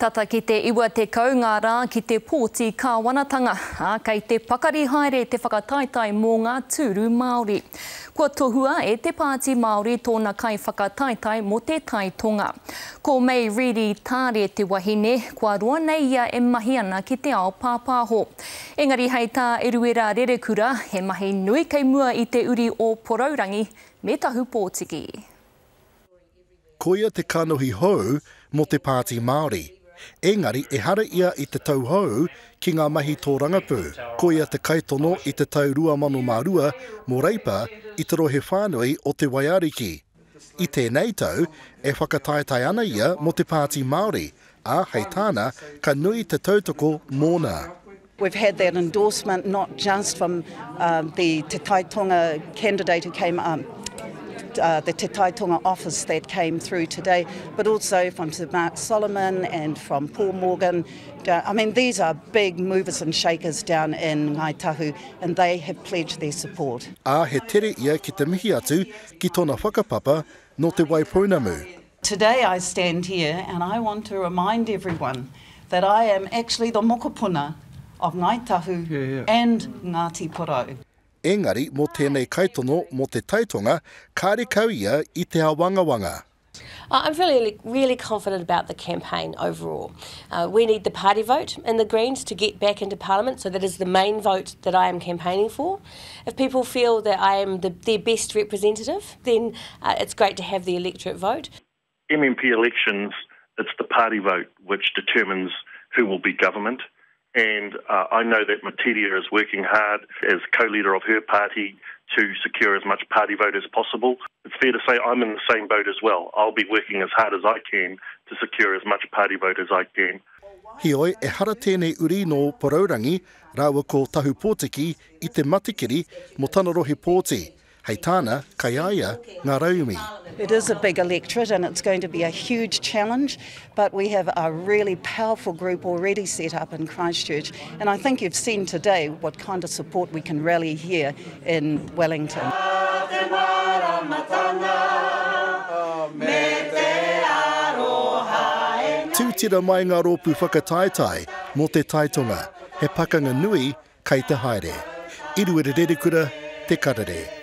Tata ki te iwa te kaungārā ki te pōti kāwanatanga, ā kei te pakari haere te whakataetae mō ngā tūru Māori. Kua tohua e te pāti Māori tōna kai whakataetae mō te Tai Tonga. Ko Mei Reedy-Taare te wahine, kua roa nei ia e mahi ana ki te ao pāpāho. Engari hei tā Eruera Rerekura, he mahi nui kei mua i te uri o Poraurangi, me tahu pōtiki. Koia te kanohi hou mō te pāti Māori. Engari, e hara ia i te tau hau ki ngā mahi tō rangapū. Ko ia te kaitono i te tau 2002 mō reipa i te rohe whānui o te waiariki. I tēnei tau, e whakataetae ana ia mō te pāti Māori, ā hei tāna ka nui te tautoko mōna. We've had that endorsement not just from the Tai Tonga candidate who came up. The Tai Tonga office that came through today, but also from Sir Mark Solomon and from Paul Morgan. I mean, these are big movers and shakers down in Ngai Tahu, and they have pledged their support. Ā he tere ia ki te mihi atu ki tōna whakapapa no te waipounamu. Today I stand here and I want to remind everyone that I am actually the mokopuna of Ngai Tahu and Ngāti Porou. Engari, mō tēnei kaitono mō te Tai Tonga, kārekau ia i te hawangawanga. I'm really confident about the campaign overall. We need the party vote and the Greens to get back into Parliament, so that is the main vote that I am campaigning for. If people feel that I am their best representative, then it's great to have the electorate vote. MMP elections, it's the party vote which determines who will be government. And I know that Matiria is working hard as co-leader of her party to secure as much party vote as possible. It's fair to say I'm in the same boat as well. I'll be working as hard as I can to secure as much party vote as I can. Hioi e hara tēnei uri nō Poraurangi, rāua ko tahu pōtiki i te matikiri mō tana rohe pōti. Hei tāna, kai aia, ngā raumi. It is a big electorate and it's going to be a huge challenge, but we have a really powerful group already set up in Christchurch, and I think you've seen today what kind of support we can rally here in Wellington. Tūtira mai ngā rōpū whakataetae mō te Tai Tonga, he pakanga nui kei te haere. Eruera Rerekura, Te Karere.